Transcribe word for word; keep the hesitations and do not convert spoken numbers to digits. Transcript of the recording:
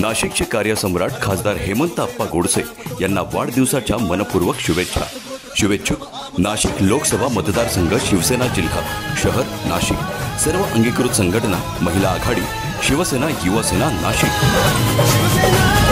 नाशिकचे कार्यसम्राट खासदार हेमंत आप्पा गोडसे यांना वाढदिवसाच्या मनपूर्वक शुभेच्छा। शुभेच्छुक नाशिक लोकसभा मतदारसंघ, शिवसेना जिल्हा, शहर नाशिक, सर्व अंगीकृत संघटना, महिला आघाडी, शिवसेना, युवा सेना नाशिक।